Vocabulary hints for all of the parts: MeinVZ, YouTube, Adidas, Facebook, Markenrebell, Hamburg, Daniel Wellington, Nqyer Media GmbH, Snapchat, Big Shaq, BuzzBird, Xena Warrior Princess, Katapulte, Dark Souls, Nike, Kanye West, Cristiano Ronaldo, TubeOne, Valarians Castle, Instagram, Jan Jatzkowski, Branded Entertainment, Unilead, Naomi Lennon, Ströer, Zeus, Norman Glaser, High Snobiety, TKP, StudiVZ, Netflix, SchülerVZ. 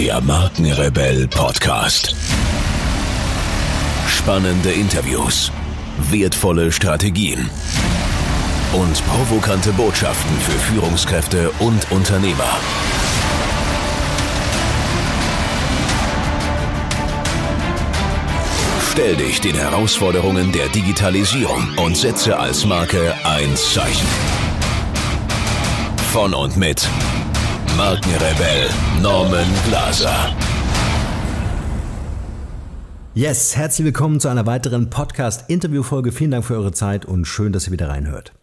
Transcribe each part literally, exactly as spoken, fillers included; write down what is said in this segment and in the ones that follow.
Der Markenrebell Podcast. Spannende Interviews, wertvolle Strategien und provokante Botschaften für Führungskräfte und Unternehmer. Stell dich den Herausforderungen der Digitalisierung und setze als Marke ein Zeichen. Von und mit Markenrebell Norman Glaser. Yes, herzlich willkommen zu einer weiteren Podcast-Interview-Folge. Vielen Dank für eure Zeit und schön, dass ihr wieder reinhört.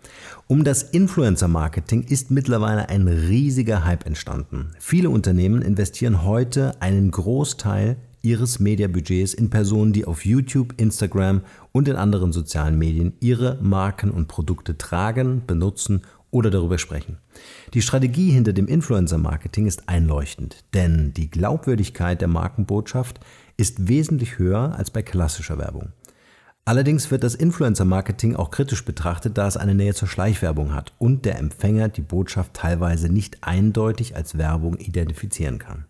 Um das Influencer-Marketing ist mittlerweile ein riesiger Hype entstanden. Viele Unternehmen investieren heute einen Großteil ihres Medienbudgets in Personen, die auf YouTube, Instagram und in anderen sozialen Medien ihre Marken und Produkte tragen, benutzen oder darüber sprechen. Die Strategie hinter dem Influencer-Marketing ist einleuchtend, denn die Glaubwürdigkeit der Markenbotschaft ist wesentlich höher als bei klassischer Werbung. Allerdings wird das Influencer-Marketing auch kritisch betrachtet, da es eine Nähe zur Schleichwerbung hat und der Empfänger die Botschaft teilweise nicht eindeutig als Werbung identifizieren kann.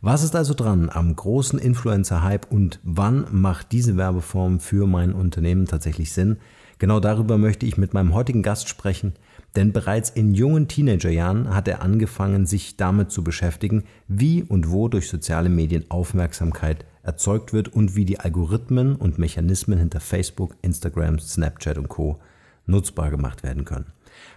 Was ist also dran am großen Influencer-Hype und wann macht diese Werbeform für mein Unternehmen tatsächlich Sinn? Genau darüber möchte ich mit meinem heutigen Gast sprechen, denn bereits in jungen Teenagerjahren hat er angefangen, sich damit zu beschäftigen, wie und wo durch soziale Medien Aufmerksamkeit erzeugt wird und wie die Algorithmen und Mechanismen hinter Facebook, Instagram, Snapchat und Co. nutzbar gemacht werden können.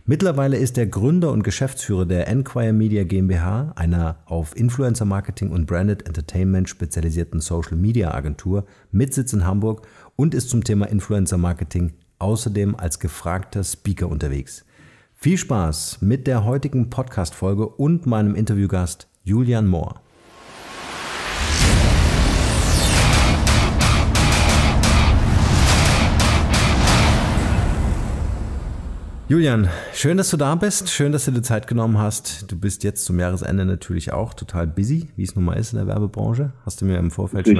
Mittlerweile ist er Gründer und Geschäftsführer der Nqyer Media GmbH, einer auf Influencer-Marketing und Branded Entertainment spezialisierten Social-Media-Agentur mit Sitz in Hamburg und ist zum Thema Influencer-Marketing außerdem als gefragter Speaker unterwegs. Viel Spaß mit der heutigen Podcast-Folge und meinem Interviewgast Julian Mohr. Julian, schön, dass du da bist. Schön, dass du dir Zeit genommen hast. Du bist jetzt zum Jahresende natürlich auch total busy, wie es nun mal ist in der Werbebranche. Hast du mir im Vorfeld Richtig.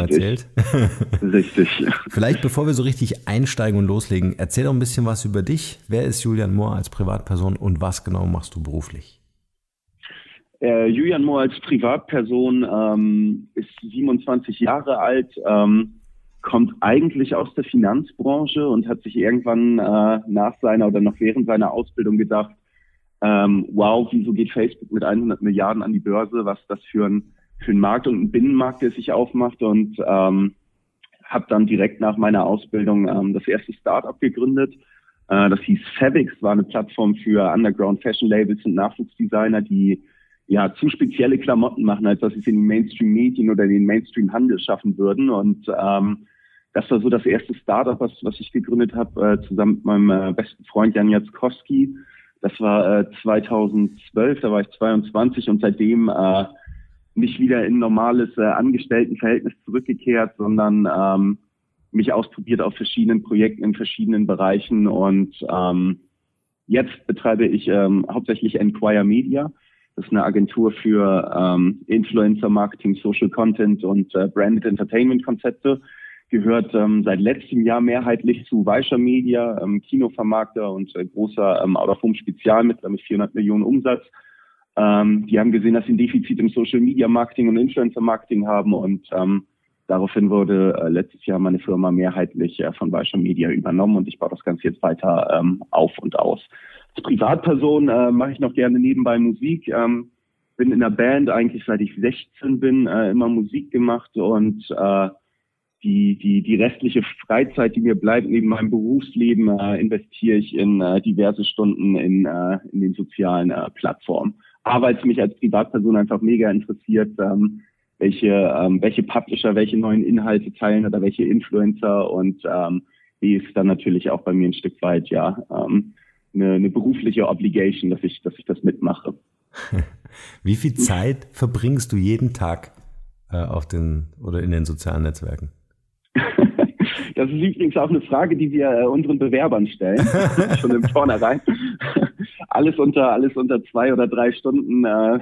schon erzählt. Richtig. Vielleicht bevor wir so richtig einsteigen und loslegen, erzähl doch ein bisschen was über dich. Wer ist Julian Mohr als Privatperson und was genau machst du beruflich? Äh, Julian Mohr als Privatperson ähm, ist siebenundzwanzig Jahre alt, ähm, kommt eigentlich aus der Finanzbranche und hat sich irgendwann äh, nach seiner oder noch während seiner Ausbildung gedacht, ähm, wow, wieso geht Facebook mit hundert Milliarden an die Börse, was das für ein, für ein Markt und ein Binnenmarkt, der sich aufmacht, und ähm, habe dann direkt nach meiner Ausbildung ähm, das erste Startup gegründet. Äh, das hieß Favix, war eine Plattform für Underground Fashion Labels und Nachwuchsdesigner, die ja zu spezielle Klamotten machen, als dass sie es in den Mainstream-Medien oder den Mainstream-Handel schaffen würden, und ähm, das war so das erste Startup, was, was ich gegründet habe, äh, zusammen mit meinem äh, besten Freund Jan Jatzkowski. Das war äh, zweitausendzwölf, da war ich zweiundzwanzig und seitdem äh, nicht wieder in normales äh, Angestelltenverhältnis zurückgekehrt, sondern ähm, mich ausprobiert auf verschiedenen Projekten in verschiedenen Bereichen, und ähm, jetzt betreibe ich ähm, hauptsächlich Nqyer Media. Das ist eine Agentur für ähm, Influencer-Marketing, Social Content und äh, Branded Entertainment-Konzepte. Gehört ähm, seit letztem Jahr mehrheitlich zu Weischer Media, ähm, Kinovermarkter und äh, großer ähm, Out-of-Home-Spezialmittler mit vierhundert Millionen Umsatz. Ähm, die haben gesehen, dass sie ein Defizit im Social-Media-Marketing und Influencer-Marketing haben, und ähm, daraufhin wurde äh, letztes Jahr meine Firma mehrheitlich äh, von Weischer Media übernommen, und ich baue das Ganze jetzt weiter ähm, auf und aus. Als Privatperson äh, mache ich noch gerne nebenbei Musik. Ähm, bin in der Band eigentlich seit ich sechzehn bin, äh, immer Musik gemacht, und äh, Die, die, die restliche Freizeit, die mir bleibt, neben meinem Berufsleben, äh, investiere ich in äh, diverse Stunden in, äh, in den sozialen äh, Plattformen. A, weil es mich als Privatperson einfach mega interessiert, ähm, welche, ähm, welche Publisher, welche neuen Inhalte teilen oder welche Influencer, und ähm, B, ist dann natürlich auch bei mir ein Stück weit ja ähm, eine, eine berufliche Obligation, dass ich, dass ich das mitmache. Wie viel Zeit verbringst du jeden Tag äh, auf den oder in den sozialen Netzwerken? Das ist übrigens auch eine Frage, die wir unseren Bewerbern stellen, schon im Vornherein. Alles unter, alles unter zwei oder drei Stunden äh,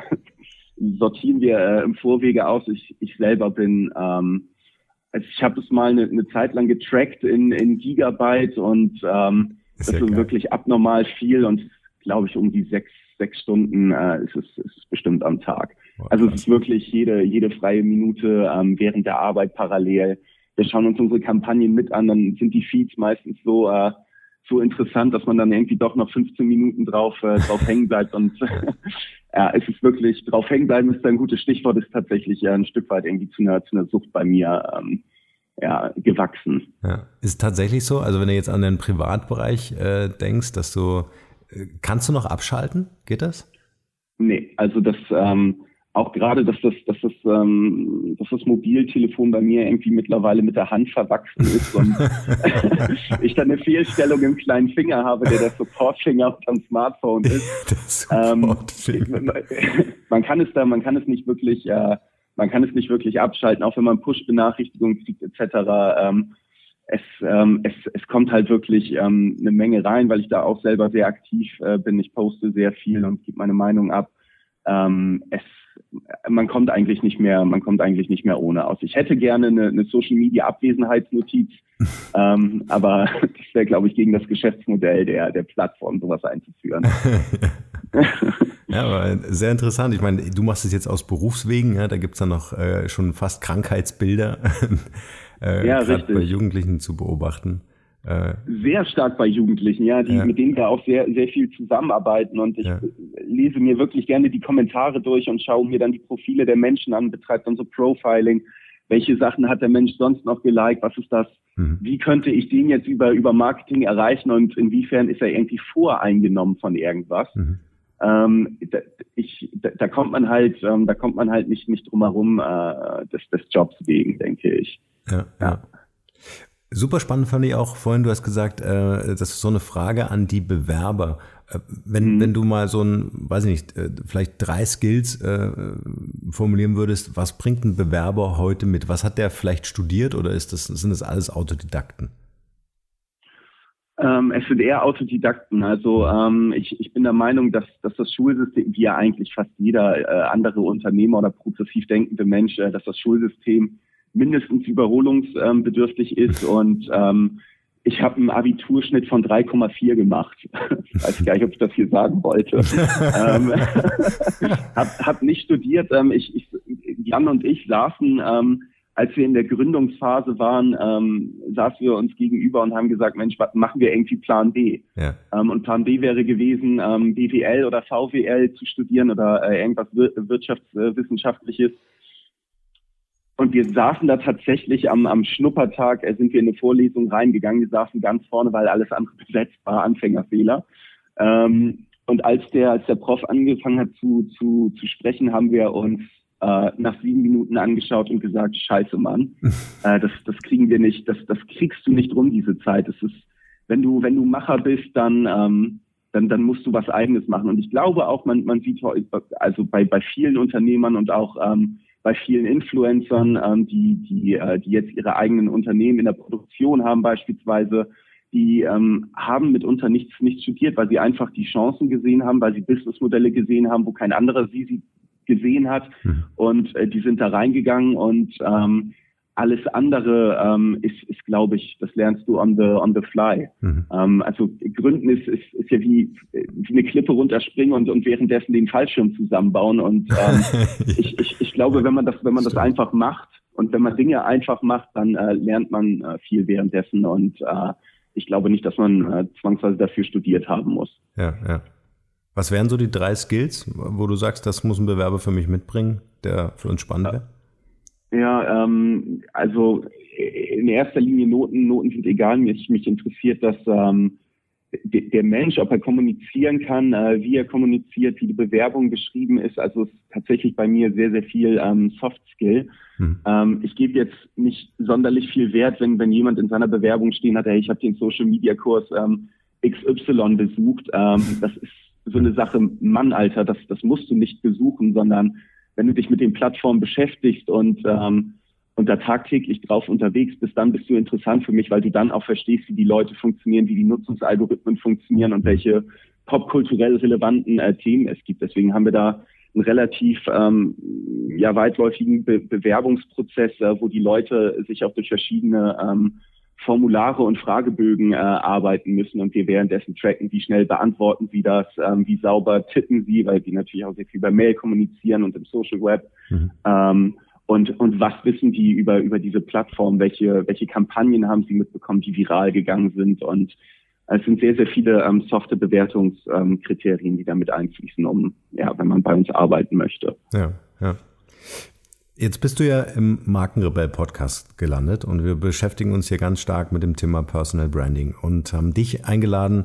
sortieren wir äh, im Vorwege aus. Ich, ich selber bin, ähm, also ich habe es mal eine, eine Zeit lang getrackt in, in Gigabyte, und ähm, ist das ja ist wirklich abnormal viel, und glaube ich um die sechs, sechs Stunden äh, ist, es, ist es bestimmt am Tag. Also es ist wirklich jede, jede freie Minute ähm, während der Arbeit parallel. Wir schauen uns unsere Kampagnen mit an, dann sind die Feeds meistens so äh, so interessant, dass man dann irgendwie doch noch fünfzehn Minuten drauf äh, drauf hängen bleibt. Und ja, es ist wirklich, drauf hängen bleiben ist ein gutes Stichwort, ist tatsächlich äh, ein Stück weit irgendwie zu einer, zu einer Sucht bei mir ähm, ja, gewachsen. Ja. Ist tatsächlich so, also wenn du jetzt an den Privatbereich äh, denkst, dass du, äh, kannst du noch abschalten? Geht das? Nee, also das... Ähm, Auch gerade, dass das, dass das, ähm, dass das Mobiltelefon bei mir irgendwie mittlerweile mit der Hand verwachsen ist und ich dann eine Fehlstellung im kleinen Finger habe, der der Supportfinger am Smartphone ist. Ähm, man kann es da, man kann es nicht wirklich, äh, man kann es nicht wirklich abschalten, auch wenn man Push-Benachrichtigungen kriegt et cetera. Ähm, es, ähm, es, es kommt halt wirklich ähm, eine Menge rein, weil ich da auch selber sehr aktiv äh, bin. Ich poste sehr viel und gebe meine Meinung ab. Ähm, es Man kommt eigentlich nicht mehr, man kommt eigentlich nicht mehr ohne aus. Ich hätte gerne eine, eine Social Media Abwesenheitsnotiz, ähm, aber das wäre, glaube ich, gegen das Geschäftsmodell der, der Plattform, sowas einzuführen. Ja, aber sehr interessant. Ich meine, du machst es jetzt aus Berufswegen, ja? Da gibt es dann noch äh, schon fast Krankheitsbilder äh, ja, gerade bei Jugendlichen zu beobachten. Sehr stark bei Jugendlichen, ja, die ja. mit denen wir auch sehr, sehr viel zusammenarbeiten und ich ja. lese mir wirklich gerne die Kommentare durch und schaue mir dann die Profile der Menschen an, betreibe dann so Profiling, welche Sachen hat der Mensch sonst noch geliked, was ist das, mhm. wie könnte ich den jetzt über, über Marketing erreichen und inwiefern ist er irgendwie voreingenommen von irgendwas. Mhm. Ähm, da, ich, da, da kommt man halt, ähm, da kommt man halt nicht, nicht drum herum, äh, des, des Jobs wegen, denke ich. Ja, ja. Super spannend fand ich auch vorhin, du hast gesagt, äh, das ist so eine Frage an die Bewerber. Äh, wenn, mhm. wenn du mal so ein, weiß ich nicht, äh, vielleicht drei Skills äh, formulieren würdest, was bringt ein Bewerber heute mit? Was hat der vielleicht studiert oder ist das, sind das alles Autodidakten? Ähm, es sind eher Autodidakten. Also ähm, ich, ich bin der Meinung, dass, dass das Schulsystem, wie ja eigentlich fast jeder äh, andere Unternehmer oder progressiv denkende Mensch, äh, dass das Schulsystem mindestens überholungsbedürftig ist und ähm, ich habe einen Abiturschnitt von drei Komma vier gemacht. Ich weiß gar nicht, ob ich das hier sagen wollte. ähm, hab, hab nicht studiert. Ähm, ich, ich, Jan und ich saßen, ähm, als wir in der Gründungsphase waren, ähm, saßen wir uns gegenüber und haben gesagt, Mensch, was machen wir irgendwie Plan B? Ja. Ähm, und Plan B wäre gewesen, ähm, B W L oder V W L zu studieren oder äh, irgendwas wir Wirtschaftswissenschaftliches. Und wir saßen da tatsächlich am, am Schnuppertag, äh, sind wir in eine Vorlesung reingegangen, wir saßen ganz vorne, weil alles andere besetzt war, Anfängerfehler. Ähm, und als der, als der Prof angefangen hat zu, zu, zu sprechen, haben wir uns äh, nach sieben Minuten angeschaut und gesagt, scheiße Mann, äh, das, das kriegen wir nicht, das, das kriegst du nicht rum, diese Zeit. Es ist, wenn du, wenn du Macher bist, dann, ähm, dann, dann musst du was Eigenes machen. Und ich glaube auch, man, man sieht also bei, bei vielen Unternehmern und auch ähm, bei vielen Influencern, ähm, die, die, äh, die jetzt ihre eigenen Unternehmen in der Produktion haben beispielsweise, die ähm, haben mitunter nichts, nichts studiert, weil sie einfach die Chancen gesehen haben, weil sie Businessmodelle gesehen haben, wo kein anderer sie, sie gesehen hat. Und äh, die sind da reingegangen und ähm, alles andere ähm, ist, ist glaube ich, das lernst du on the, on the fly. Mhm. Ähm, also Gründen ist, ist, ist ja wie, wie eine Klippe runterspringen und, und währenddessen den Fallschirm zusammenbauen. Und ähm, ich, ich, ich glaube, wenn man das, wenn man das einfach macht und wenn man Dinge einfach macht, dann äh, lernt man äh, viel währenddessen. Und äh, ich glaube nicht, dass man äh, zwangsweise dafür studiert haben muss. Ja, ja. Was wären so die drei Skills, wo du sagst, das muss ein Bewerber für mich mitbringen, der für uns spannend wäre? Ja, ähm, also in erster Linie Noten. Noten sind egal. Mich, mich interessiert, dass ähm, de, der Mensch, ob er kommunizieren kann, äh, wie er kommuniziert, wie die Bewerbung geschrieben ist. Also ist tatsächlich bei mir sehr, sehr viel ähm, Soft Skill. Hm. Ähm, ich gebe jetzt nicht sonderlich viel Wert, wenn wenn jemand in seiner Bewerbung stehen hat, hey, ich habe den Social Media Kurs ähm, X Y besucht. Ähm, das ist so eine Sache, Mann, Alter, das, das musst du nicht besuchen, sondern wenn du dich mit den Plattformen beschäftigst und, ähm, und da tagtäglich drauf unterwegs bist, dann bist du interessant für mich, weil du dann auch verstehst, wie die Leute funktionieren, wie die Nutzungsalgorithmen funktionieren und welche popkulturell relevanten äh, Themen es gibt. Deswegen haben wir da einen relativ ähm, ja, weitläufigen Be Bewerbungsprozess, äh, wo die Leute sich auch durch verschiedene ähm, Formulare und Fragebögen äh, arbeiten müssen und wir währenddessen tracken, wie schnell beantworten sie das, ähm, wie sauber tippen sie, weil die natürlich auch sehr viel über Mail kommunizieren und im Social Web. Mhm. Ähm, und, und was wissen die über, über diese Plattform? Welche, welche Kampagnen haben sie mitbekommen, die viral gegangen sind? Und es sind sehr, sehr viele ähm, softe Bewertungskriterien, ähm, die damit einfließen, um, ja, wenn man bei uns arbeiten möchte. Ja, ja. Jetzt bist du ja im Markenrebell-Podcast gelandet und wir beschäftigen uns hier ganz stark mit dem Thema Personal Branding und haben dich eingeladen,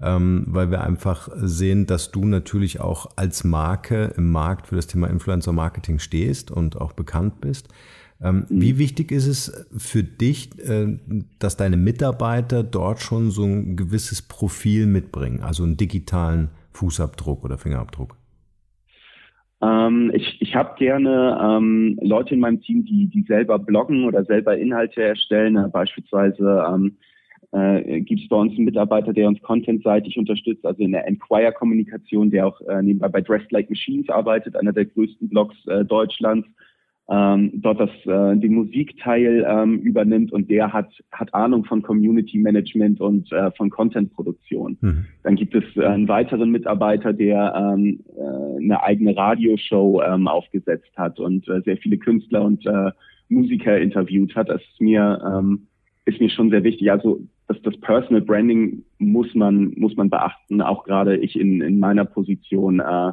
weil wir einfach sehen, dass du natürlich auch als Marke im Markt für das Thema Influencer-Marketing stehst und auch bekannt bist. Wie wichtig ist es für dich, dass deine Mitarbeiter dort schon so ein gewisses Profil mitbringen, also einen digitalen Fußabdruck oder Fingerabdruck? Ich, ich habe gerne ähm, Leute in meinem Team, die, die selber bloggen oder selber Inhalte erstellen. Beispielsweise ähm, äh, gibt es bei uns einen Mitarbeiter, der uns contentseitig unterstützt, also in der Nqyer-Kommunikation, der auch äh, nebenbei bei Dressed Like Machines arbeitet, einer der größten Blogs äh, Deutschlands, ähm, dort das, äh, den Musikteil ähm, übernimmt und der hat, hat Ahnung von Community-Management und äh, von Content-Produktion. Mhm. Dann gibt es äh, einen weiteren Mitarbeiter, der ähm, äh, eine eigene Radioshow ähm, aufgesetzt hat und äh, sehr viele Künstler und äh, Musiker interviewt hat. Das ist mir, ähm, ist mir schon sehr wichtig. Also das, das Personal Branding muss man, muss man beachten, auch gerade ich in, in meiner Position äh,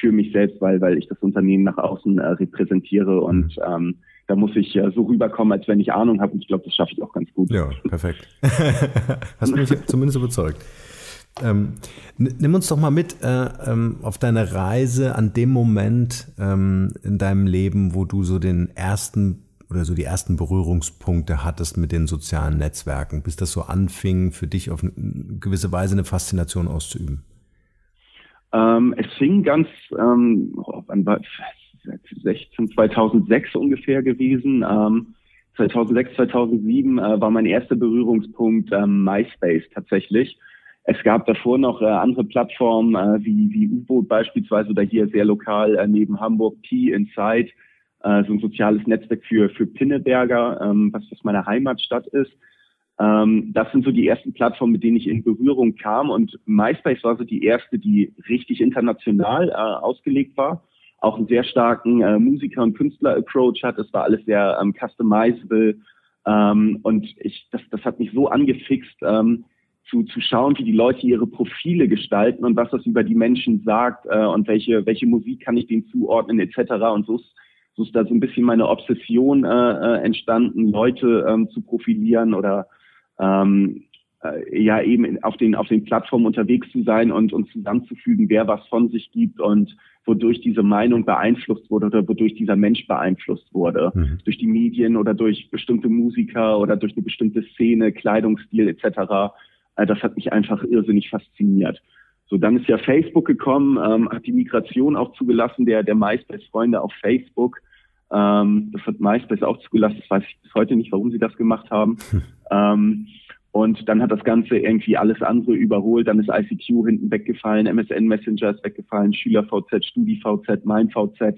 für mich selbst, weil, weil ich das Unternehmen nach außen äh, repräsentiere und ähm, da muss ich äh, so rüberkommen, als wenn ich Ahnung habe und ich glaube, das schaffe ich auch ganz gut. Ja, perfekt. Hast du mich zumindest überzeugt. Ähm, nimm uns doch mal mit äh, ähm, auf deine Reise an dem Moment ähm, in deinem Leben, wo du so den ersten oder so die ersten Berührungspunkte hattest mit den sozialen Netzwerken, bis das so anfing, für dich auf eine gewisse Weise eine Faszination auszuüben. Ähm, es fing ganz ähm, zweitausendsechs ungefähr gewesen. Ähm, zweitausendsechs, zweitausendsieben äh, war mein erster Berührungspunkt ähm, MySpace tatsächlich. Es gab davor noch äh, andere Plattformen äh, wie, wie U-Boot beispielsweise oder hier sehr lokal äh, neben Hamburg Tea Inside, äh, so ein soziales Netzwerk für, für Pinneberger, ähm, was, was meine Heimatstadt ist. Ähm, das sind so die ersten Plattformen, mit denen ich in Berührung kam und MySpace war so die erste, die richtig international äh, ausgelegt war, auch einen sehr starken äh, Musiker- und Künstler-Approach hat. Es war alles sehr ähm, customizable ähm, und ich, das, das hat mich so angefixt, ähm, Zu, zu schauen, wie die Leute ihre Profile gestalten und was das über die Menschen sagt äh, und welche welche Musik kann ich denen zuordnen et cetera. Und so ist, so ist da so ein bisschen meine Obsession äh, entstanden, Leute ähm, zu profilieren oder ähm, äh, ja eben auf den auf den Plattformen unterwegs zu sein und, und zusammenzufügen, wer was von sich gibt und wodurch diese Meinung beeinflusst wurde oder wodurch dieser Mensch beeinflusst wurde. Mhm. Durch die Medien oder durch bestimmte Musiker oder durch eine bestimmte Szene, Kleidungsstil et cetera. Das hat mich einfach irrsinnig fasziniert. So, dann ist ja Facebook gekommen, ähm, hat die Migration auch zugelassen, der, der MySpace-Freunde auf Facebook. Ähm, das hat MySpace auch zugelassen. Das weiß ich bis heute nicht, warum sie das gemacht haben. Hm. Ähm, und dann hat das Ganze irgendwie alles andere überholt. Dann ist I C Q hinten weggefallen, M S N Messenger ist weggefallen, SchülerVZ, StudiVZ, MeinVZ.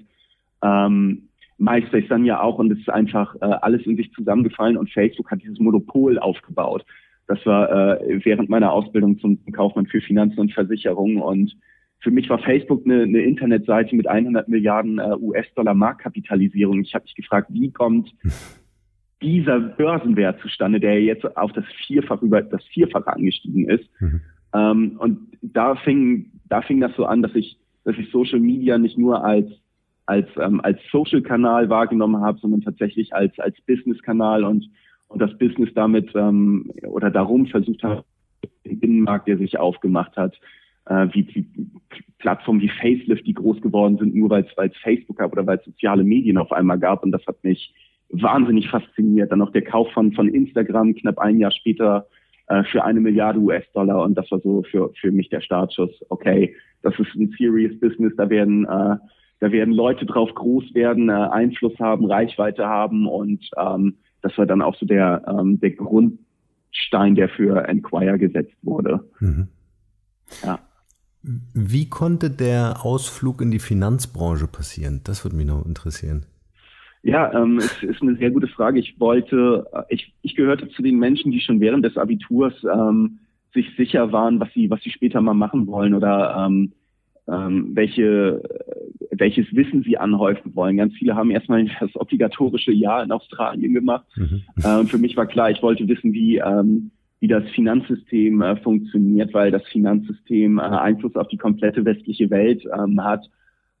Ähm, MySpace dann ja auch und es ist einfach äh, alles in sich zusammengefallen und Facebook hat dieses Monopol aufgebaut. Das war äh, während meiner Ausbildung zum Kaufmann für Finanzen und Versicherungen. Und für mich war Facebook eine, eine Internetseite mit hundert Milliarden äh, U S-Dollar Marktkapitalisierung. Ich habe mich gefragt, wie kommt dieser Börsenwert zustande, der jetzt auf das Vierfache, über das Vierfache angestiegen ist. Mhm. Ähm, und da fing, da fing das so an, dass ich, dass ich Social Media nicht nur als, als, ähm, als Social-Kanal wahrgenommen habe, sondern tatsächlich als, als Business-Kanal und Und das Business damit ähm, oder darum versucht hat, den Binnenmarkt, der sich aufgemacht hat, äh, wie, wie Plattformen wie Facelift, die groß geworden sind, nur weil es Facebook gab oder weil es soziale Medien auf einmal gab. Und das hat mich wahnsinnig fasziniert. Dann noch der Kauf von, von Instagram knapp ein Jahr später äh, für eine Milliarde U S-Dollar. Und das war so für, für mich der Startschuss. Okay, das ist ein serious Business, da werden, äh, da werden Leute drauf groß werden, äh, Einfluss haben, Reichweite haben und ähm, das war dann auch so der, ähm, der Grundstein, der für Nqyer gesetzt wurde. Mhm. Ja. Wie konnte der Ausflug in die Finanzbranche passieren? Das würde mich noch interessieren. Ja, ähm, es ist eine sehr gute Frage. Ich wollte, ich, ich gehörte zu den Menschen, die schon während des Abiturs ähm, sich sicher waren, was sie, was sie später mal machen wollen oder ähm, ähm, welche, welches Wissen sie anhäufen wollen. Ganz viele haben erstmal das obligatorische Jahr in Australien gemacht. Mhm. Ähm, für mich war klar, ich wollte wissen, wie, ähm, wie das Finanzsystem äh, funktioniert, weil das Finanzsystem äh, Einfluss auf die komplette westliche Welt ähm, hat.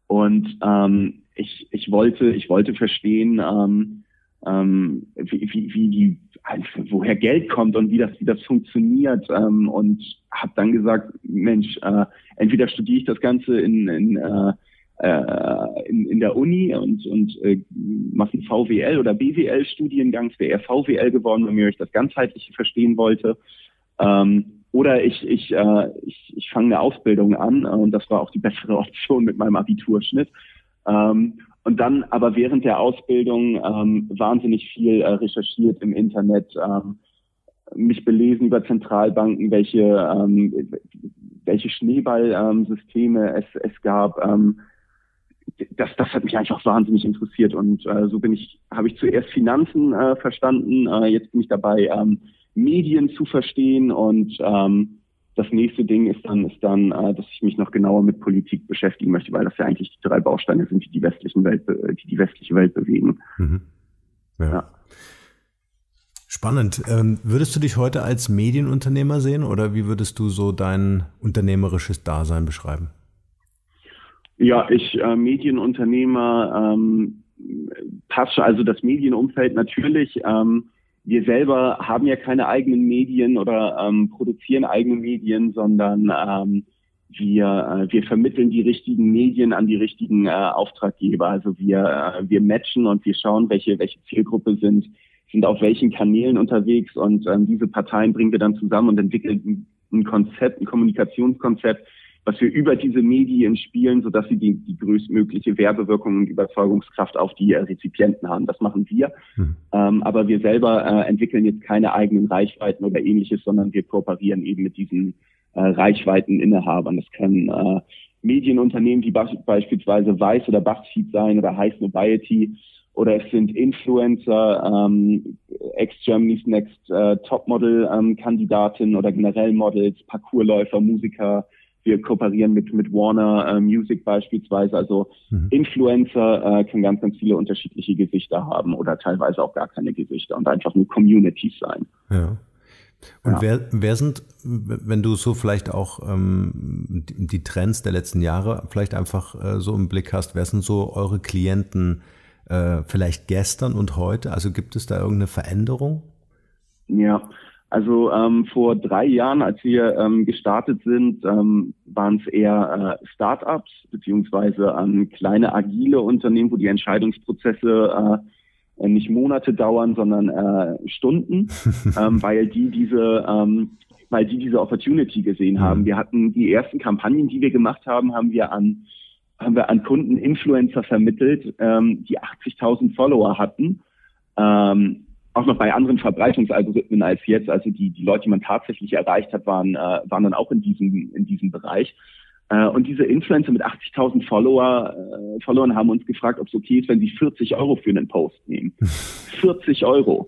Und ähm, ich, ich wollte, ich wollte verstehen, ähm, ähm, wie, wie, wie die, also woher Geld kommt und wie das, wie das funktioniert. Ähm, und habe dann gesagt, Mensch, äh, entweder studiere ich das Ganze in in, äh, äh, in, in der Uni und und äh, mache einen V W L oder B W L Studiengang, wäre eher V W L geworden, wenn ich das ganzheitliche verstehen wollte. Ähm, Oder ich ich äh, ich, ich fange eine Ausbildung an äh, und das war auch die bessere Option mit meinem Abiturschnitt. Ähm, und dann aber während der Ausbildung ähm, wahnsinnig viel äh, recherchiert im Internet, ähm, mich belesen über Zentralbanken, welche ähm, welche Schneeballsysteme ähm, es es gab. Ähm, das das hat mich einfach wahnsinnig interessiert und äh, so bin ich habe ich zuerst Finanzen äh, verstanden. Äh, jetzt bin ich dabei. Ähm, Medien zu verstehen und ähm, das nächste Ding ist dann, ist dann äh, dass ich mich noch genauer mit Politik beschäftigen möchte, weil das ja eigentlich die drei Bausteine sind, die die, westlichen Welt, die, die westliche Welt bewegen. Mhm. Ja. Ja. Spannend. Ähm, würdest du dich heute als Medienunternehmer sehen oder wie würdest du so dein unternehmerisches Dasein beschreiben? Ja, ich äh, Medienunternehmer ähm, passt, also das Medienumfeld natürlich, ähm, wir selber haben ja keine eigenen Medien oder ähm, produzieren eigene Medien, sondern ähm, wir, äh, wir vermitteln die richtigen Medien an die richtigen äh, Auftraggeber. Also wir, äh, wir matchen und wir schauen, welche, welche Zielgruppe sind, sind auf welchen Kanälen unterwegs und ähm, diese Parteien bringen wir dann zusammen und entwickeln ein Konzept, ein Kommunikationskonzept, was wir über diese Medien spielen, sodass sie die, die größtmögliche Werbewirkung und Überzeugungskraft auf die äh, Rezipienten haben. Das machen wir. Hm. Ähm, aber wir selber äh, entwickeln jetzt keine eigenen Reichweiten oder ähnliches, sondern wir kooperieren eben mit diesen äh, Reichweiteninhabern. Das können äh, Medienunternehmen wie beispielsweise Weiß oder BuzzFeed sein oder Heiß Nobiety oder es sind Influencer, ähm, Ex-Germany's Next äh, Topmodel-Kandidatin ähm, oder generell Models, Parkourläufer, Musiker. Wir kooperieren mit, mit Warner äh, Music beispielsweise, also mhm. Influencer äh, können ganz, ganz viele unterschiedliche Gesichter haben oder teilweise auch gar keine Gesichter und einfach nur Communities sein. Ja. Und ja. Wer, wer sind, wenn du so vielleicht auch ähm, die Trends der letzten Jahre vielleicht einfach äh, so im Blick hast, wer sind so eure Klienten äh, vielleicht gestern und heute? Also gibt es da irgendeine Veränderung? Ja. Also ähm, vor drei Jahren, als wir ähm, gestartet sind, ähm, waren es eher äh, Startups beziehungsweise ähm, kleine agile Unternehmen, wo die Entscheidungsprozesse äh, nicht Monate dauern, sondern äh, Stunden, ähm, weil die diese, ähm, weil die diese Opportunity gesehen haben. Wir hatten die ersten Kampagnen, die wir gemacht haben, haben wir an, haben wir an Kunden Influencer vermittelt, ähm, die achtzigtausend Follower hatten. Ähm, Auch noch bei anderen Verbreitungsalgorithmen als jetzt, also die die Leute, die man tatsächlich erreicht hat, waren äh, waren dann auch in diesem in diesem Bereich. Äh, und diese Influencer mit achtzigtausend Follower äh, Followern haben uns gefragt, ob es okay ist, wenn sie vierzig Euro für einen Post nehmen. vierzig Euro,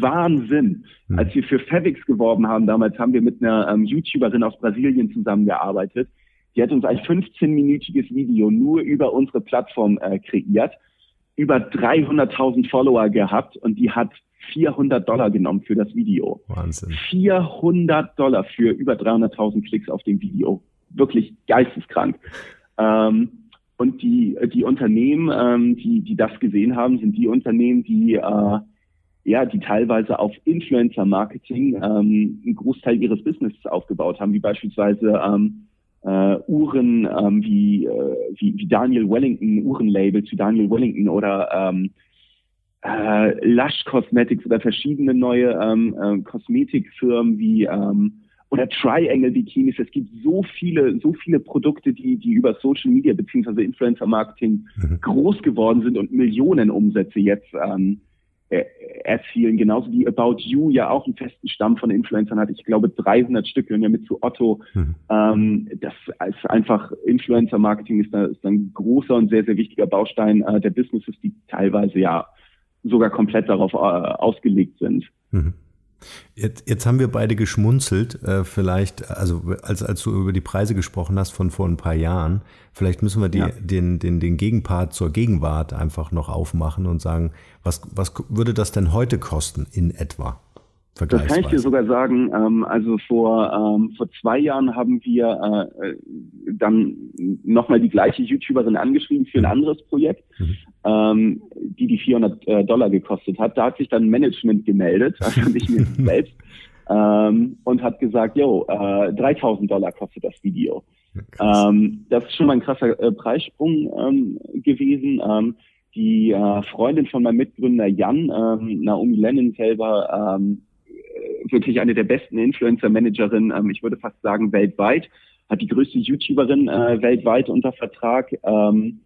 Wahnsinn! Als wir für Favix geworben haben damals, haben wir mit einer ähm, YouTuberin aus Brasilien zusammengearbeitet. Die hat uns ein fünfzehnminütiges Video nur über unsere Plattform äh, kreiert, über dreihunderttausend Follower gehabt und die hat vierhundert Dollar genommen für das Video. Wahnsinn. vierhundert Dollar für über dreihunderttausend Klicks auf dem Video. Wirklich geisteskrank. Ähm, und die die Unternehmen, ähm, die die das gesehen haben, sind die Unternehmen, die äh, ja die teilweise auf Influencer-Marketing ähm, einen Großteil ihres Businesses aufgebaut haben, wie beispielsweise ähm, äh, Uhren ähm, wie, äh, wie wie Daniel Wellington, Uhrenlabels wie Daniel Wellington oder ähm, Äh, Lush Cosmetics oder verschiedene neue ähm, äh, Kosmetikfirmen wie ähm, oder Triangle Bikinis. Es gibt so viele, so viele Produkte, die, die über Social Media beziehungsweise Influencer Marketing mhm. groß geworden sind und Millionen Umsätze jetzt ähm, erzielen. Genauso wie About You ja auch einen festen Stamm von Influencern hat. Ich glaube, dreihundert Stück gehören ja mit zu Otto. Hm. Ähm, das ist einfach, Influencer-Marketing ist, da, ist ein großer und sehr, sehr wichtiger Baustein äh, der Businesses, die teilweise ja sogar komplett darauf äh, ausgelegt sind. Hm. Jetzt, jetzt haben wir beide geschmunzelt, äh, vielleicht, also als, als du über die Preise gesprochen hast von vor ein paar Jahren, vielleicht müssen wir die, ja. den, den, den Gegenpart zur Gegenwart einfach noch aufmachen und sagen, was, was würde das denn heute kosten in etwa? Das kann ich dir sogar sagen. Ähm, also vor, ähm, vor zwei Jahren haben wir äh, dann nochmal die gleiche YouTuberin angeschrieben für ein anderes Projekt, mhm. ähm, die die vierhundert Dollar gekostet hat. Da hat sich dann Management gemeldet, also nicht mir selbst, ähm, und hat gesagt, jo, äh, dreitausend Dollar kostet das Video. Ja, ähm, das ist schon mal ein krasser äh, Preissprung ähm, gewesen. Ähm, die äh, Freundin von meinem Mitgründer Jan, ähm, Naomi Lennon selber, ähm, wirklich eine der besten Influencer-Managerinnen, ähm, ich würde fast sagen weltweit, hat die größte YouTuberin äh, weltweit unter Vertrag, ähm,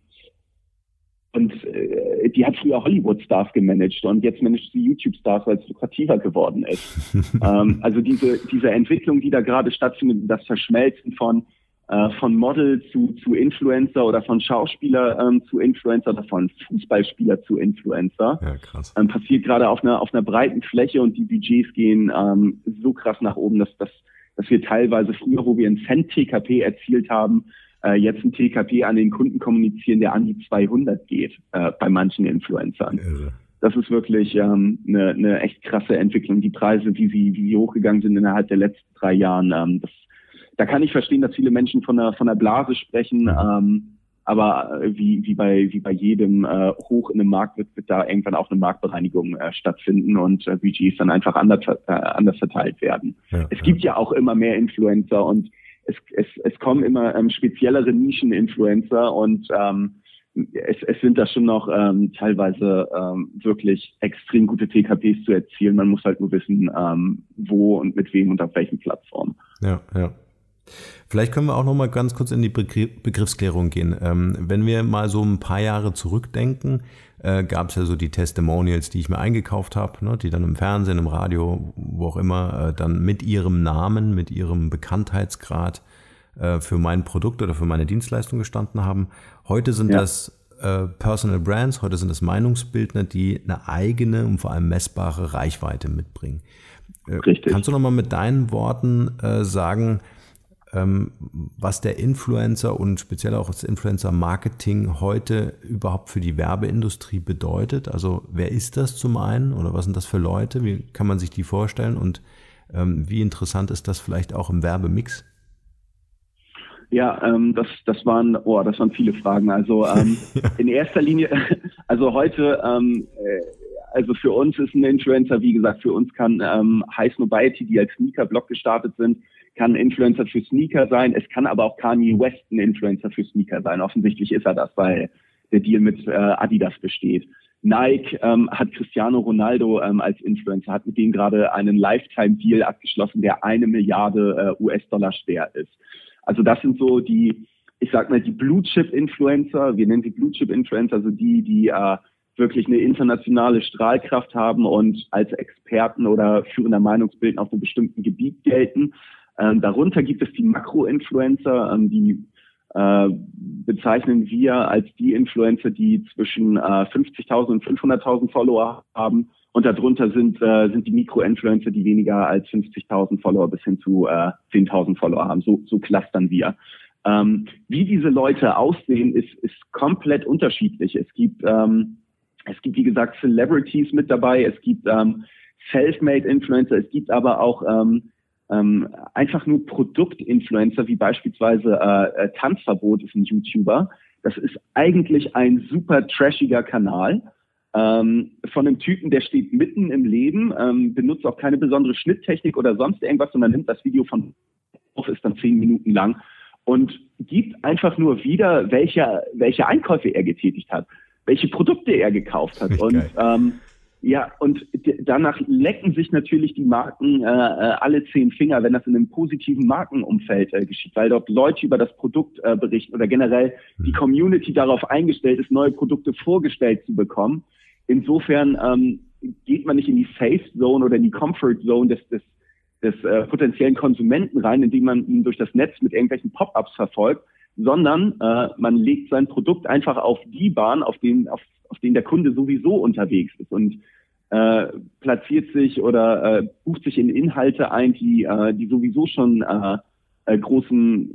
und äh, die hat früher Hollywood-Stars gemanagt und jetzt managt sie YouTube-Stars, weil es lukrativer geworden ist. ähm, also diese, diese Entwicklung, die da gerade stattfindet, das Verschmelzen von äh, von Model zu, zu Influencer oder von Schauspieler ähm, zu Influencer oder von Fußballspieler zu Influencer, ja, krass. Ähm, passiert gerade auf einer auf einer breiten Fläche und die Budgets gehen ähm, so krass nach oben, dass, dass, dass wir teilweise früher, wo wir einen Cent T K P erzielt haben, äh, jetzt einen T K P an den Kunden kommunizieren, der an die zweihundert geht äh, bei manchen Influencern. Irre. Das ist wirklich ähm, eine, eine echt krasse Entwicklung. Die Preise, wie sie, wie sie hochgegangen sind innerhalb der letzten drei Jahren, ähm, das Da kann ich verstehen, dass viele Menschen von einer, von einer Blase sprechen, ähm, aber wie, wie, bei, wie bei jedem äh, hoch in einem Markt wird, wird da irgendwann auch eine Marktbereinigung äh, stattfinden und äh, Budgets dann einfach anders, äh, anders verteilt werden. Ja, es gibt ja. ja auch immer mehr Influencer und es, es, es kommen immer ähm, speziellere Nischen-Influencer und ähm, es, es sind da schon noch ähm, teilweise ähm, wirklich extrem gute T K Ps zu erzielen. Man muss halt nur wissen, ähm, wo und mit wem und auf welchen Plattformen. Ja, ja. Vielleicht können wir auch noch mal ganz kurz in die Begriffsklärung gehen. Ähm, wenn wir mal so ein paar Jahre zurückdenken, äh, gab es ja so die Testimonials, die ich mir eingekauft habe, ne, die dann im Fernsehen, im Radio, wo auch immer, äh, dann mit ihrem Namen, mit ihrem Bekanntheitsgrad äh, für mein Produkt oder für meine Dienstleistung gestanden haben. Heute sind ja. das äh, Personal Brands, heute sind das Meinungsbildner, die eine eigene und vor allem messbare Reichweite mitbringen. Äh, Richtig. Kannst du noch mal mit deinen Worten äh, sagen, was der Influencer und speziell auch das Influencer-Marketing heute überhaupt für die Werbeindustrie bedeutet? Also wer ist das zum einen oder was sind das für Leute? Wie kann man sich die vorstellen und ähm, wie interessant ist das vielleicht auch im Werbemix? Ja, ähm, das, das waren, oh, das waren viele Fragen. Also ähm, in erster Linie, also heute, ähm, also für uns ist ein Influencer, wie gesagt, für uns kann ähm, High Snobiety, die als Sneaker-Blog gestartet sind, kann ein Influencer für Sneaker sein, es kann aber auch Kanye West ein Influencer für Sneaker sein. Offensichtlich ist er das, weil der Deal mit äh, Adidas besteht. Nike ähm, hat Cristiano Ronaldo ähm, als Influencer, hat mit denen gerade einen Lifetime-Deal abgeschlossen, der eine Milliarde äh, U S-Dollar schwer ist. Also das sind so die, ich sag mal, die Blue-Chip-Influencer, wir nennen sie Blue-Chip-Influencer, also die, die äh, wirklich eine internationale Strahlkraft haben und als Experten oder führender Meinungsbildner auf einem bestimmten Gebiet gelten. Ähm, darunter gibt es die Makro-Influencer, ähm, die äh, bezeichnen wir als die Influencer, die zwischen äh, fünfzigtausend und fünfhunderttausend Follower haben. Und darunter sind äh, sind die Mikro-Influencer, die weniger als fünfzigtausend Follower bis hin zu äh, zehntausend Follower haben. So, so clustern wir. Ähm, wie diese Leute aussehen, ist ist komplett unterschiedlich. Es gibt ähm, es gibt wie gesagt Celebrities mit dabei. Es gibt ähm, Self-Made-Influencer. Es gibt aber auch ähm, Ähm, einfach nur Produktinfluencer, wie beispielsweise äh, äh, Tanzverbot ist ein YouTuber. Das ist eigentlich ein super trashiger Kanal ähm, von einem Typen, der steht mitten im Leben, ähm, benutzt auch keine besondere Schnitttechnik oder sonst irgendwas, sondern nimmt das Video von auf, ist dann zehn Minuten lang und gibt einfach nur wieder, welche, welche Einkäufe er getätigt hat, welche Produkte er gekauft hat. Und ähm, Ja, und danach lecken sich natürlich die Marken äh, alle zehn Finger, wenn das in einem positiven Markenumfeld äh, geschieht, weil dort Leute über das Produkt äh, berichten oder generell die Community darauf eingestellt ist, neue Produkte vorgestellt zu bekommen. Insofern ähm, geht man nicht in die Safe Zone oder in die Comfort Zone des, des, des äh, potenziellen Konsumenten rein, indem man ihn durch das Netz mit irgendwelchen Pop-ups verfolgt, sondern äh, man legt sein Produkt einfach auf die Bahn, auf den, auf, auf den der Kunde sowieso unterwegs ist und äh, platziert sich oder äh, bucht sich in Inhalte ein, die, äh, die sowieso schon äh, großen,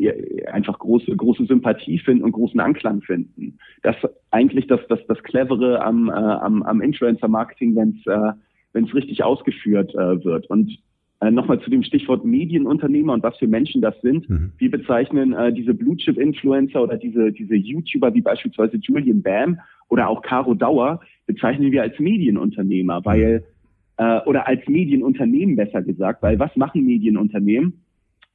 einfach große, große Sympathie finden und großen Anklang finden. Das eigentlich das, das, das Clevere am, äh, am, am Influencer-Marketing, wenn es äh, wenn es richtig ausgeführt äh, wird. Und äh, nochmal zu dem Stichwort Medienunternehmer und was für Menschen das sind. Mhm. Wir bezeichnen äh, diese Blue-Chip-Influencer oder diese, diese YouTuber wie beispielsweise Julian Bam oder auch Caro Dauer bezeichnen wir als Medienunternehmer, weil äh, oder als Medienunternehmen besser gesagt, weil was machen Medienunternehmen?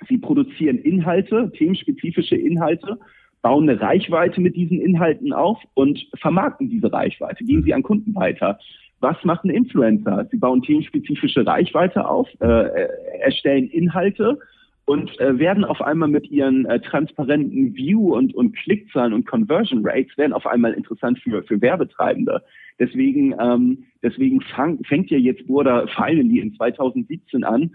Sie produzieren Inhalte, themenspezifische Inhalte, bauen eine Reichweite mit diesen Inhalten auf und vermarkten diese Reichweite, geben sie an Kunden weiter. Was machen Influencer? Sie bauen themenspezifische Reichweite auf, äh, erstellen Inhalte und äh, werden auf einmal mit ihren äh, transparenten View- und, und Klickzahlen und Conversion Rates werden auf einmal interessant für, für Werbetreibende. Deswegen, ähm, deswegen fang, fängt ja jetzt oder finally in zweitausendsiebzehn an,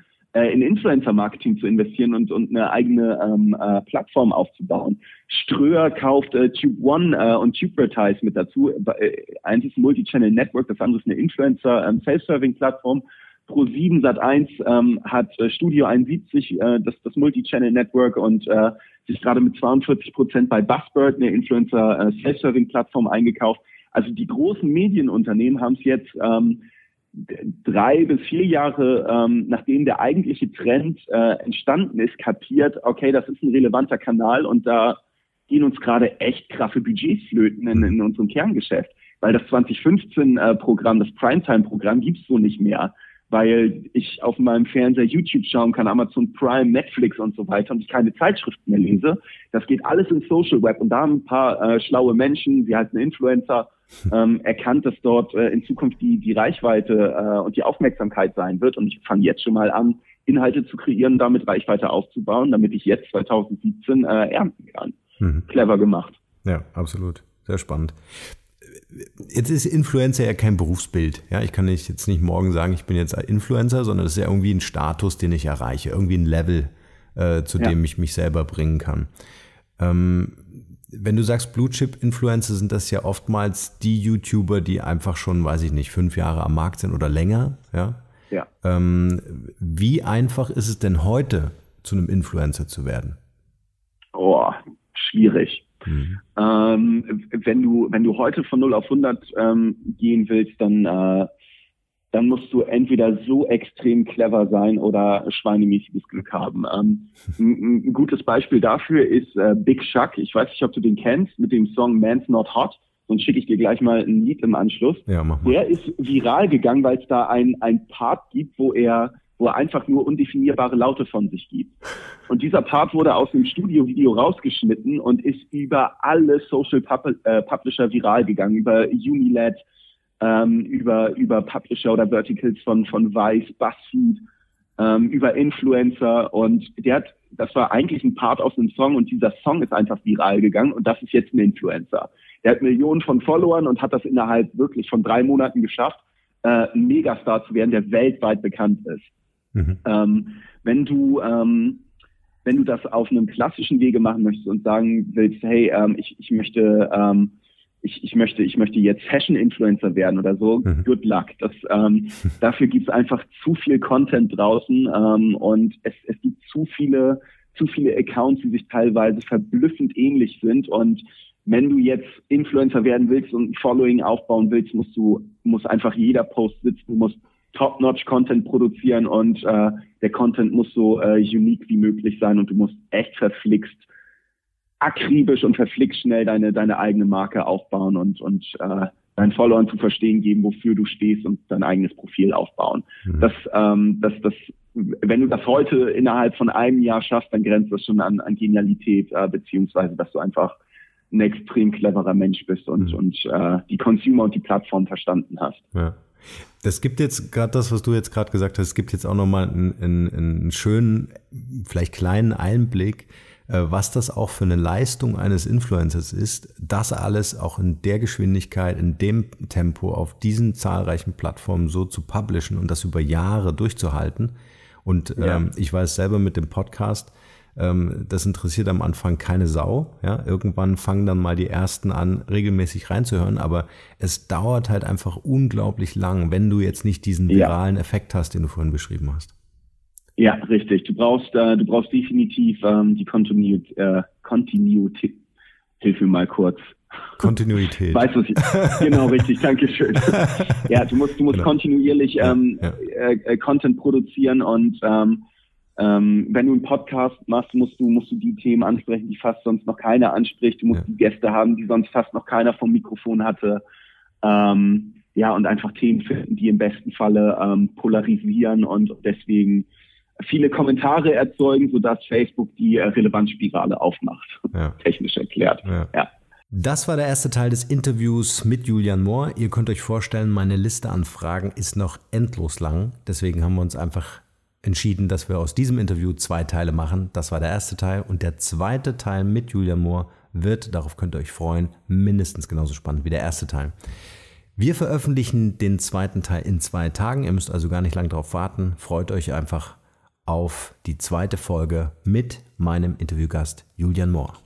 in Influencer-Marketing zu investieren und, und eine eigene ähm, äh, Plattform aufzubauen. Ströer kauft äh, TubeOne äh, und TubeVertice mit dazu. Äh, eins ist ein Multi-Channel-Network, das andere ist eine Influencer-Self-Serving-Plattform. Pro sieben Sat eins ähm, hat äh, Studio einundsiebzig äh, das, das Multi-Channel-Network und äh, sich gerade mit zweiundvierzig Prozent bei BuzzBird eine Influencer-Self-Serving-Plattform eingekauft. Also die großen Medienunternehmen haben es jetzt ähm, drei bis vier Jahre, ähm, nachdem der eigentliche Trend äh, entstanden ist, kapiert, okay, das ist ein relevanter Kanal und da gehen uns gerade echt krasse Budgets flöten in, in unserem Kerngeschäft, weil das zweitausendfünfzehn-Programm, äh, das Primetime-Programm gibt es so nicht mehr, weil ich auf meinem Fernseher YouTube schauen kann, Amazon Prime, Netflix und so weiter und ich keine Zeitschriften mehr lese. Das geht alles ins Social Web und da haben ein paar äh, schlaue Menschen, die heißen Influencer, Ähm, erkannt, dass dort äh, in Zukunft die, die Reichweite äh, und die Aufmerksamkeit sein wird. Und ich fange jetzt schon mal an, Inhalte zu kreieren, damit Reichweite aufzubauen, damit ich jetzt zweitausendsiebzehn äh, ernten kann. Mhm. Clever gemacht. Ja, absolut. Sehr spannend. Jetzt ist Influencer ja kein Berufsbild. Ja, ich kann nicht, jetzt nicht morgen sagen, ich bin jetzt Influencer, sondern es ist ja irgendwie ein Status, den ich erreiche, irgendwie ein Level, äh, zu ja. dem ich mich selber bringen kann. Ähm, Wenn du sagst, Blue-Chip-Influencer sind das ja oftmals die YouTuber, die einfach schon, weiß ich nicht, fünf Jahre am Markt sind oder länger. Ja. ja. Ähm, wie einfach ist es denn heute, zu einem Influencer zu werden? Oh, schwierig. Mhm. Ähm, wenn du, wenn du heute von null auf hundert ähm, gehen willst, dann, äh, dann musst du entweder so extrem clever sein oder schweinemäßiges Glück haben. Ähm, ein, ein gutes Beispiel dafür ist äh, Big Shaq. Ich weiß nicht, ob du den kennst, mit dem Song MANS NOT HOT. Sonst schicke ich dir gleich mal ein Lied im Anschluss. Ja, mach mal. Der ist viral gegangen, weil es da ein, ein Part gibt, wo er, wo er einfach nur undefinierbare Laute von sich gibt. Und dieser Part wurde aus dem Studio-Video rausgeschnitten und ist über alle Social Pub- äh, Publisher viral gegangen, über Unilead, Ähm, über, über Publisher oder Verticals von, von Vice, BuzzFeed, ähm, über Influencer und der hat, das war eigentlich ein Part aus einem Song und dieser Song ist einfach viral gegangen und das ist jetzt ein Influencer. Der hat Millionen von Followern und hat das innerhalb wirklich von drei Monaten geschafft, äh, ein Megastar zu werden, der weltweit bekannt ist. Mhm. Ähm, wenn du, ähm, wenn du das auf einem klassischen Wege machen möchtest und sagen willst, hey, ähm, ich, ich möchte, ähm, Ich, ich möchte, ich möchte jetzt Fashion-Influencer werden oder so. Mhm. Good luck. Das, ähm, dafür gibt es einfach zu viel Content draußen ähm, und es, es gibt zu viele, zu viele Accounts, die sich teilweise verblüffend ähnlich sind. Und wenn du jetzt Influencer werden willst und ein Following aufbauen willst, musst du, muss einfach jeder Post sitzen, du musst Top-Notch-Content produzieren und äh, der Content muss so äh, unique wie möglich sein und du musst echt verflixt akribisch und verflixt schnell deine, deine eigene Marke aufbauen und, und äh, deinen Followern zu verstehen geben, wofür du stehst und dein eigenes Profil aufbauen. Mhm. Das, ähm, das, das, wenn du das heute innerhalb von einem Jahr schaffst, dann grenzt das schon an, an Genialität, äh, beziehungsweise dass du einfach ein extrem cleverer Mensch bist und, mhm. und äh, die Consumer und die Plattform verstanden hast. Ja. Das gibt jetzt gerade das, was du jetzt gerade gesagt hast, es gibt jetzt auch nochmal einen, einen, einen schönen, vielleicht kleinen Einblick, was das auch für eine Leistung eines Influencers ist, das alles auch in der Geschwindigkeit, in dem Tempo auf diesen zahlreichen Plattformen so zu publishen und das über Jahre durchzuhalten. Und ja. ähm, ich weiß selber mit dem Podcast, ähm, das interessiert am Anfang keine Sau. Ja? Irgendwann fangen dann mal die Ersten an, regelmäßig reinzuhören, aber es dauert halt einfach unglaublich lang, wenn du jetzt nicht diesen viralen ja. Effekt hast, den du vorhin beschrieben hast. Ja, richtig. Du brauchst, äh, du brauchst definitiv ähm, die Kontinuität. Äh, Kontinuität. Hilf mir mal kurz. Kontinuität. Weißt du, was ich, genau, richtig. Dankeschön. Ja, du musst, du musst genau. kontinuierlich ähm, ja, ja. Äh, Content produzieren und ähm, ähm, wenn du einen Podcast machst, musst du, musst du die Themen ansprechen, die fast sonst noch keiner anspricht. Du musst ja. die Gäste haben, die sonst fast noch keiner vom Mikrofon hatte. Ähm, ja, und einfach Themen finden, die im besten Falle ähm, polarisieren und deswegen viele Kommentare erzeugen, sodass Facebook die Relevanzspirale aufmacht. Ja. Technisch erklärt. Ja. Ja. Das war der erste Teil des Interviews mit Julian Mohr. Ihr könnt euch vorstellen, meine Liste an Fragen ist noch endlos lang. Deswegen haben wir uns einfach entschieden, dass wir aus diesem Interview zwei Teile machen. Das war der erste Teil. Und der zweite Teil mit Julian Mohr wird, darauf könnt ihr euch freuen, mindestens genauso spannend wie der erste Teil. Wir veröffentlichen den zweiten Teil in zwei Tagen. Ihr müsst also gar nicht lange drauf warten. Freut euch einfach auf die zweite Folge mit meinem Interviewgast Julian Mohr.